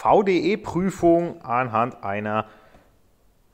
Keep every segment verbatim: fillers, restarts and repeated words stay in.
V D E-Prüfung anhand einer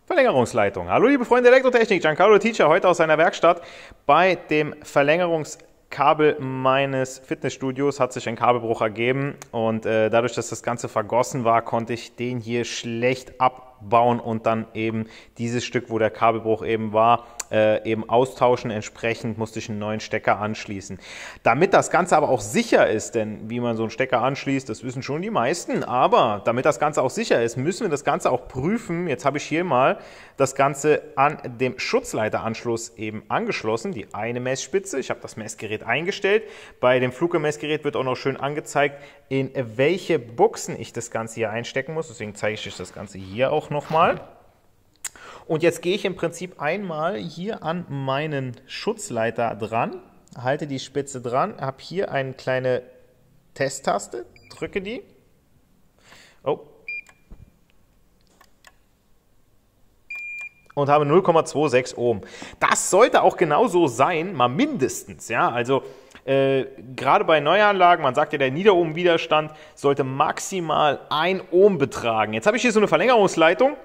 Verlängerungsleitung. Hallo liebe Freunde der Elektrotechnik, Giancarlo the Teacher heute aus seiner Werkstatt. Bei dem Verlängerungskabel meines Fitnessstudios hat sich ein Kabelbruch ergeben und äh, dadurch, dass das Ganze vergossen war, konnte ich den hier schlecht abbauen und dann eben dieses Stück, wo der Kabelbruch eben war, äh, eben austauschen. Entsprechend musste ich einen neuen Stecker anschließen. Damit das Ganze aber auch sicher ist, denn wie man so einen Stecker anschließt, das wissen schon die meisten, aber damit das Ganze auch sicher ist, müssen wir das Ganze auch prüfen. Jetzt habe ich hier mal das Ganze an dem Schutzleiteranschluss eben angeschlossen, die eine Messspitze. Ich habe das Messgerät eingestellt. Bei dem Fluke-Messgerät wird auch noch schön angezeigt, in welche Buchsen ich das Ganze hier einstecken muss. Deswegen zeige ich euch das Ganze hier auch nochmal. Und jetzt gehe ich im Prinzip einmal hier an meinen Schutzleiter dran, halte die Spitze dran, habe hier eine kleine Testtaste, drücke die. Oh. Und habe null Komma sechsundzwanzig Ohm. Das sollte auch genauso sein, mal mindestens, ja, also Äh, gerade bei Neuanlagen, man sagt ja, der Niederohm-Widerstand sollte maximal ein Ohm betragen. Jetzt habe ich hier so eine Verlängerungsleitung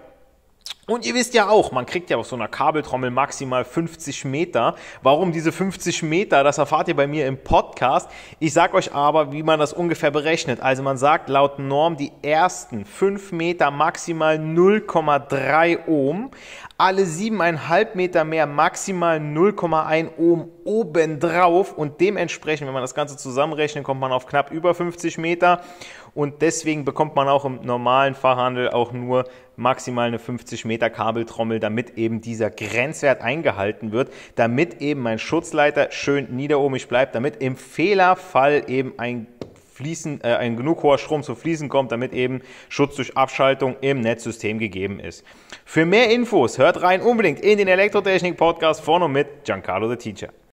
und ihr wisst ja auch, man kriegt ja auf so einer Kabeltrommel maximal fünfzig Meter. Warum diese fünfzig Meter, das erfahrt ihr bei mir im Podcast. Ich sage euch aber, wie man das ungefähr berechnet. Also man sagt laut Norm die ersten fünf Meter maximal null Komma drei Ohm, alle sieben Komma fünf Meter mehr maximal null Komma ein Ohm obendrauf und dementsprechend, wenn man das Ganze zusammenrechnet, kommt man auf knapp über fünfzig Meter und deswegen bekommt man auch im normalen Fachhandel auch nur maximal eine fünfzig Meter Kabeltrommel, damit eben dieser Grenzwert eingehalten wird, damit eben mein Schutzleiter schön niederohmig bleibt, damit im Fehlerfall eben ein Fließen, äh, ein genug hoher Strom zum Fließen kommt, damit eben Schutz durch Abschaltung im Netzsystem gegeben ist. Für mehr Infos hört rein unbedingt in den Elektrotechnik-Podcast von und mit Giancarlo the Teacher.